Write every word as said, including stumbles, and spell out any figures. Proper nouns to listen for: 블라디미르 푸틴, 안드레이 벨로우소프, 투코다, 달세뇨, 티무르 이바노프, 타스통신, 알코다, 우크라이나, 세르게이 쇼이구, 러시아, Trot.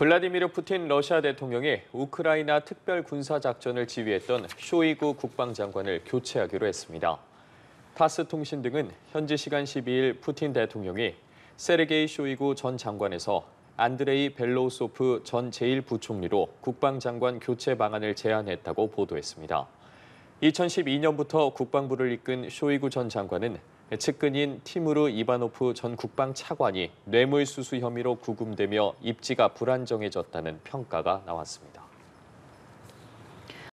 블라디미르 푸틴 러시아 대통령이 우크라이나 특별군사작전을 지휘했던 쇼이구 국방장관을 교체하기로 했습니다. 타스통신 등은 현지 시간 십이일 푸틴 대통령이 세르게이 쇼이구 전 장관에서 안드레이 벨로우소프 전 제일 부총리로 국방장관 교체 방안을 제안했다고 보도했습니다. 이천십이년부터 국방부를 이끈 쇼이구 전 장관은 측근인 티무르 이바노프 전 국방 차관이 뇌물수수 혐의로 구금되며 입지가 불안정해졌다는 평가가 나왔습니다.